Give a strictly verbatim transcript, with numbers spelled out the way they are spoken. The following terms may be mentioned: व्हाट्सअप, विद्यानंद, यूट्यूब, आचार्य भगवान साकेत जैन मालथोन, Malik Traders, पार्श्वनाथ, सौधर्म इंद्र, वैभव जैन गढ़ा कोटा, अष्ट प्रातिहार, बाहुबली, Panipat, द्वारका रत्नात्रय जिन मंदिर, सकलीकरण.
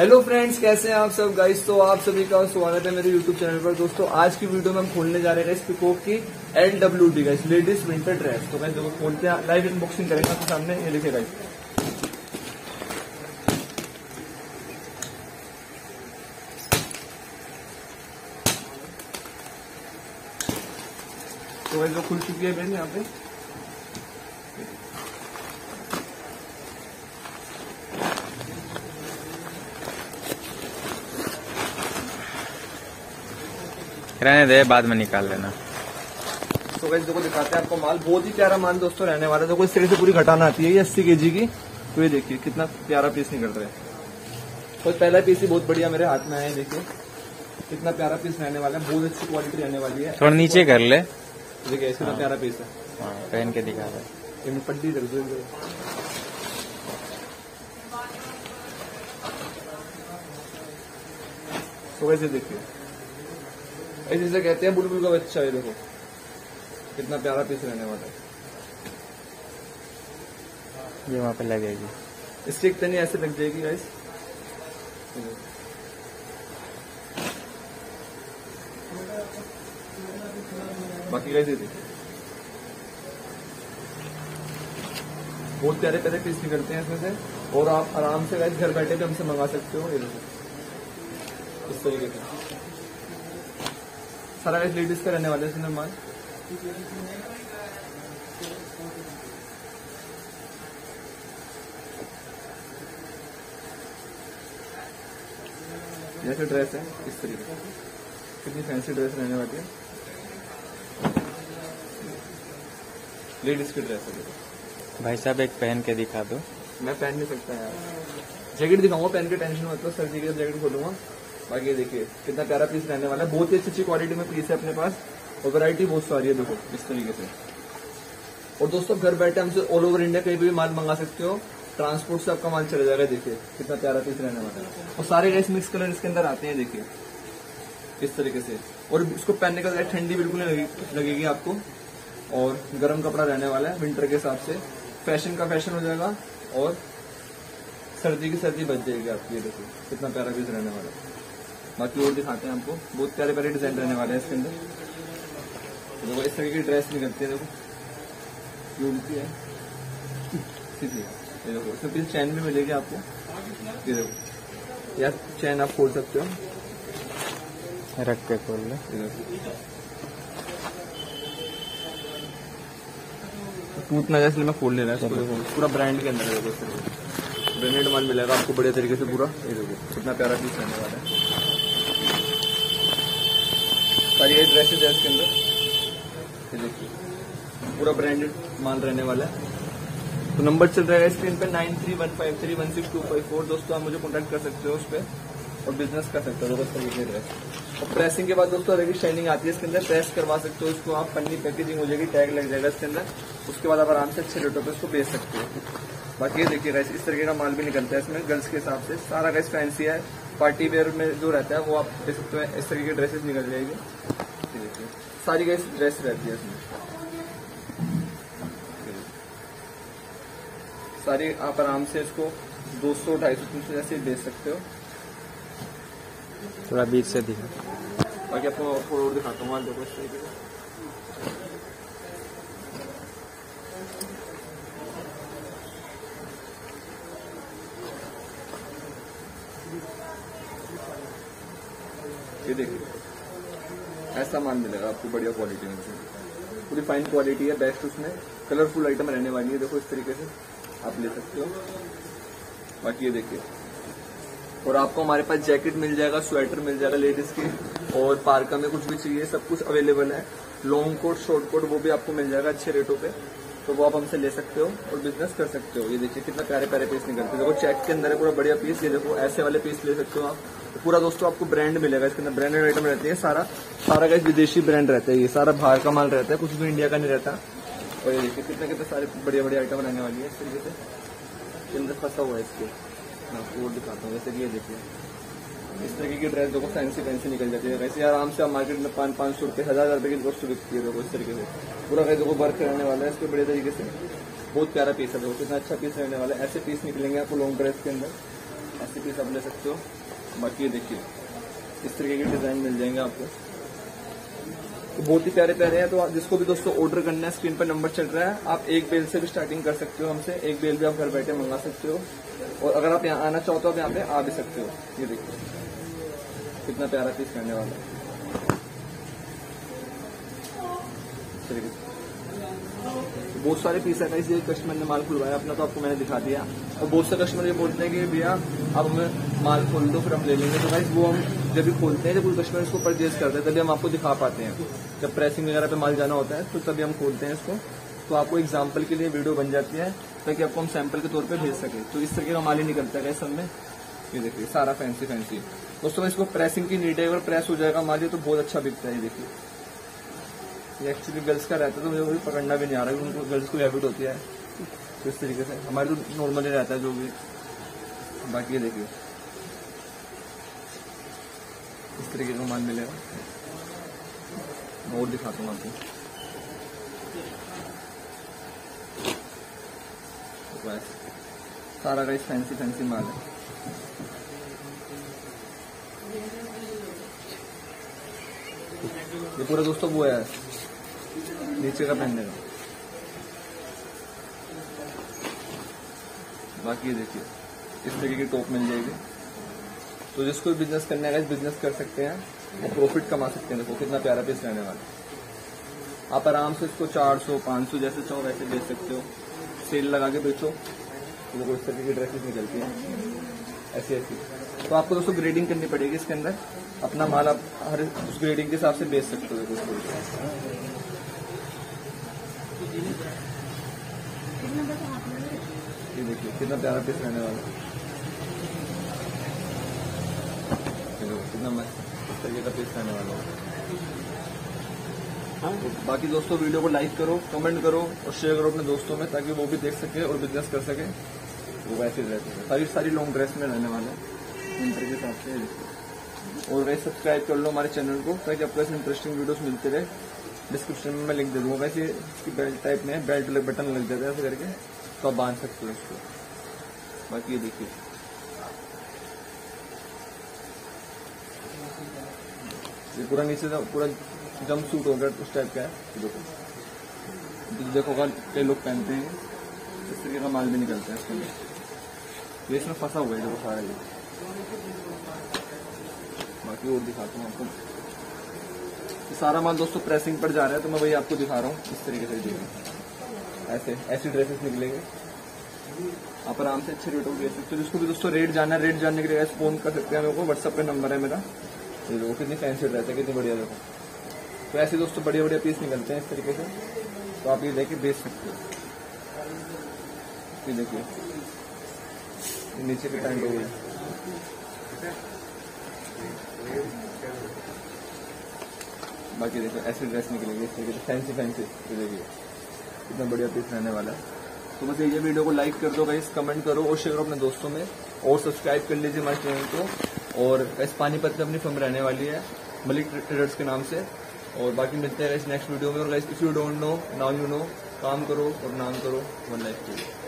Hello friends, कैसे हैं आप सब गाइस। तो आप सभी का स्वागत है मेरे यूट्यूब चैनल पर। दोस्तों आज की वीडियो में हम खोलने जा रहे हैं इस पिकॉक की L W D guys ladies winter dress. तो गाइस देखो खोलते हैं, लाइव इनबॉक्सिंग करेंगे आपके सामने। ये देखिए गाइस, तो गाइस वो खुल चुकी है बहन यहाँ पे। रहने दे, बाद में निकाल लेना। तो गाइस देखो दिखाते हैं आपको माल, बहुत ही प्यारा माल दोस्तों रहने वाला है। देखो इस तरह से पूरी घटाना आती है, ये अस्सी के जी की। तो ये देखिए कितना प्यारा पीस निकल रहा है। तो पहला पीस ही बहुत बढ़िया मेरे हाथ में आया, देखिए कितना प्यारा पीस रहने वाला है, बहुत अच्छी क्वालिटी रहने वाली है। थोड़ा नीचे कर ले, देखिए इसका प्यारा पीस है, पहन के दिखा रहा है। पट्टी रख दो, तो वैसे देखिए ऐसे से कहते हैं बुलबुल का बच्चा। ये देखो कितना प्यारा पीस रहने वाला है। ये वहाँ पे लगेगी इसकी एक तनी ऐसे लग जाएगी गाइस। बाकी गाइस ये देखिए बहुत प्यारे प्यारे पीस निकलते हैं इसमें से, और आप आराम से गाइस घर बैठे भी हमसे मंगा सकते हो। ये देखो इस तरीके से सारा गाइस लेडीज का रहने वाले इसमें माल। जैसे ड्रेस है इस तरीके से, कितनी फैंसी ड्रेस रहने वाली है, लेडीज की ड्रेस है। भाई साहब एक पहन के दिखा दो। मैं पहन नहीं सकता यार, जैकेट दिखाऊंगा पहन के, टेंशन मत लो, सर्दी की जैकेट खोलूंगा। बाकी देखिए कितना प्यारा पीस रहने वाला है, बहुत ही अच्छी अच्छी क्वालिटी में पीस है अपने पास, और वैरायटी बहुत सारी है देखो इस तरीके से। और दोस्तों घर बैठे हमसे ऑल ओवर इंडिया कहीं भी माल मंगा सकते हो, ट्रांसपोर्ट से आपका माल चला जाएगा। देखिए कितना प्यारा पीस रहने वाला है, और सारे गाइस मिक्स कलर इसके अंदर आते हैं, देखिए इस तरीके से। और इसको पहनने का ठंडी बिल्कुल नहीं लगेगी आपको, और गर्म कपड़ा रहने वाला है विंटर के हिसाब से, फैशन का फैशन हो जाएगा और सर्दी की सर्दी बच जाएगी आपकी। ये देखिए कितना प्यारा पीस रहने वाला है। बाकी और दिखाते हैं आपको, बहुत प्यारे प्यारे डिजाइन रहने वाले हैं इसके अंदर। देखो इस तरीके की ड्रेस निकलती है, देखो क्यूटी है। ये देखो इसमें पीस चैन भी मिलेगी आपको, ये देखो यार चैन आप खोल सकते हो, रख के खोल ले। टूटना जैसे मैं खोल ले रहा है, पूरा ब्रांड के अंदर है। देखो ब्रांडेड माल मिलेगा आपको बढ़िया तरीके से पूरा। ये देखो कितना प्यारा पीस रहने वाला है, सारी ये ड्रेसेज है इसके अंदर। देखिए पूरा ब्रांडेड माल रहने वाला है। तो नंबर चल रहा है स्क्रीन पे nine three one five three one six two five four. दोस्तों आप मुझे कांटेक्ट कर सकते हो उस पर, और बिजनेस कर सकते हो। दोस्तों ये ड्रेस और प्रेसिंग के बाद दोस्तों अलग ही शाइनिंग आती है इसके अंदर, प्रेस करवा सकते हो इसको आप, पन्नी पैकेजिंग हो जाएगी, टैग लग जाएगा इसके अंदर। उसके बाद आप आराम से अच्छे रेटों पर इसको बेच सकते हो। बाकी ये देखिए गाइस इस तरीके का माल भी निकलता है इसमें, गर्ल्स के हिसाब से सारा गाइस फैंसी है, पार्टी वेयर में जो रहता है वो आप देख सकते हो। इस तरीके की ड्रेसेस निकल जाएगी, सारी गाइस ड्रेस रहती है इसमें। सारी आप आराम से इसको दो सौ ढाई सौ तीन सौ जैसे बेच सकते हो। थोड़ा बीच से दिखा, बाकी आपको थोड़ा और दिखाता हूँ। देखो इस तरीके का ये देखिए ऐसा माल मिलेगा आपको बढ़िया क्वालिटी में, पूरी फाइन क्वालिटी है, बेस्ट उसमें कलरफुल आइटम रहने वाली है। देखो इस तरीके से आप ले सकते हो। बाकी ये देखिए, और आपको हमारे पास जैकेट मिल जाएगा, स्वेटर मिल जाएगा लेडीज की, और पार्का में कुछ भी चाहिए सब कुछ अवेलेबल है। लॉन्ग कोट शॉर्ट कोट वो भी आपको मिल जाएगा अच्छे रेटों पे, तो वो आप हमसे ले सकते हो और बिजनेस कर सकते हो। ये देखिए कितना प्यारे प्यारे पीस निकलते हैं। देखो चेक के अंदर है पूरा बढ़िया पीस। ये देखो ऐसे वाले पीस ले सकते हो आप। तो पूरा दोस्तों आपको ब्रांड मिलेगा इसके अंदर, ब्रांडेड आइटम रहती है सारा, सारा गाइस विदेशी ब्रांड रहता है, ये सारा बाहर का माल रहता है, कुछ भी इंडिया का नहीं रहता। और ये देखिए कितने कितने सारे बढ़िया बढ़िया आइटम रहने वाली है इस तरीके से। अंदर फंसा हुआ है इसके, मैं आपको और दिखाता हूँ। जैसे कि ये देखिए इस तरीके की ड्रेस देखो फैंसी फैंसी निकल जाती है। वैसे आराम से आप मार्केट में पाँच पाँच सौ रुपये हजार रुपये की वस्तु बिकती है। देखो इस तरीके से पूरा गाइस देखो वर्क रहने वाला है इसके बड़े तरीके से, बहुत प्यारा पीस है। देखो कितना अच्छा पीस रहने वाला है, ऐसे पीस निकलेंगे आपको लॉन्ग ड्रेस के अंदर। अस्सी पीस आप ले सकते हो। बाकी ये देखिए इस तरीके के डिजाइन मिल जाएंगे आपको, तो बहुत ही प्यारे प्यारे हैं। तो जिसको भी दोस्तों ऑर्डर करना है स्क्रीन पर नंबर चल रहा है, आप एक बेल से भी स्टार्टिंग कर सकते हो हमसे, एक बेल भी आप घर बैठे मंगा सकते हो। और अगर आप यहाँ आना चाहो तो आप यहाँ पे आ भी सकते हो। ये देखिए कितना प्यारा पीस करने वाला है। बहुत सारे पीस है इसलिए कस्टमर ने माल खुलवाया अपना, तो आपको मैंने दिखा दिया। और बहुत से कस्टमर ये बोलते हैं कि भैया आप हमें माल खोल दो फिर हम ले लेंगे, तो गाइस वो हम जब भी खोलते हैं, जब कोई कस्टमर इसको परचेज करते हैं तभी हम आपको दिखा पाते हैं। जब प्रेसिंग वगैरह पे माल जाना होता है तो तभी हम खोलते हैं इसको, तो आपको एग्जाम्पल के लिए वीडियो बन जाती है ताकि आपको हम सैंपल के तौर पर भेज सके। तो इस तरीके का माल ही निकलता है गाइस हमें। ये देखिए सारा फैंसी फैंसी दोस्तों, इसको प्रेसिंग की नीड है, अगर प्रेस हो जाएगा माल तो बहुत अच्छा बिकता है। ये देखिए ये एक्चुअली गर्ल्स का रहता है तो मुझे वो पकड़ना भी नहीं आ रहा है, उनको गर्ल्स को हैबिट होती है तो इस तरीके से। हमारे तो नॉर्मली रहता है जो भी। बाकी ये देखिए इस तरीके का माल मिलेगा, और दिखाता हूँ आपको। सारा का फैंसी फैंसी माल है। ये पूरा दोस्तों वो है नीचे का पहनने का। बाकी ये देखिए इस तरीके की टॉप मिल जाएगी, तो जिसको बिजनेस करना है बिजनेस कर सकते हैं और तो प्रॉफिट कमा सकते हैं। देखो कितना प्यारा पीस रहने वाला, आप आराम से इसको चार सौ पाँच सौ जैसे चाहो वैसे बेच सकते हो, सेल लगा के बेचो। देखो इस तरीके की ड्रेसेस निकलती हैं ऐसी ऐसी, तो आपको दोस्तों ग्रेडिंग करनी पड़ेगी इसके अंदर, अपना माल आप हर उस ग्रेडिंग के हिसाब से बेच सकते हो। ये देखिए कितना प्यारा पीस रहने वाला है, कितना मस्त इस तरीके का पीस रहने वाला है। बाकी दोस्तों वीडियो को लाइक करो, कमेंट करो और शेयर करो अपने दोस्तों में, ताकि वो भी देख सके और बिजनेस कर सके। वो वैसे ड्रेस है सारी सारी लॉन्ग ड्रेस में रहने वाला है विंटर के हिसाब से। और वैसे सब्सक्राइब कर लो हमारे चैनल को ताकि आपको ऐसे इंटरेस्टिंग वीडियोस मिलते रहे। डिस्क्रिप्शन में मैं लिंक दे दूँगा, वैसे इसकी बेल्ट टाइप में बेल्ट लग बटन लग जाता है ऐसे करके, तो आप बांध सकते हो इसको। बाकी ये देखिए ये पूरा नीचे से पूरा जंप सूट होगा उस टाइप का है। देखो देखोगा कई लोग पहनते हैं इस तरीके का माल भी निकलता है इसमें, ये इसमें फंसा हुआ है देखो सारा ये। बाकी और दिखाता हूँ आपको, सारा माल दोस्तों प्रेसिंग पर जा रहा है तो मैं वही आपको दिखा रहा हूँ। इस तरीके से देखिए ऐसे ऐसी ड्रेसेस निकलेंगे, आप आराम से अच्छे रेटों को बेच सकते हो। जिसको भी दोस्तों रेट जाना है, रेट जानने के लिए फोन कर सकते हैं मेरे को, व्हाट्सअप पे नंबर है मेरा। ये देखो कितनी फैंसी ड्रेस है, कितनी बढ़िया देखो। तो ऐसे दोस्तों बढ़िया बढ़िया पीस निकलते हैं इस तरीके से, तो आप ये लेके बेच सकते हो। ये देखिए नीचे की टाइम हो गया। बाकी देखो ऐसी ड्रेस निकलेगी इस तरीके से फैंसी फैंसी, देखिए कितना बढ़िया पीस रहने वाला है। तो बस ये वीडियो को लाइक कर दो गाइस, कमेंट करो और शेयर करो अपने दोस्तों में, और सब्सक्राइब कर लीजिए हमारे चैनल को। और इस पानीपत में अपनी फर्म रहने वाली है मलिक ट्रेडर्स के नाम से। और बाकी मिलते हैं इस नेक्स्ट वीडियो में। और guys if you don't know now you know, काम करो और नाम करो वन लाइफ के लिए।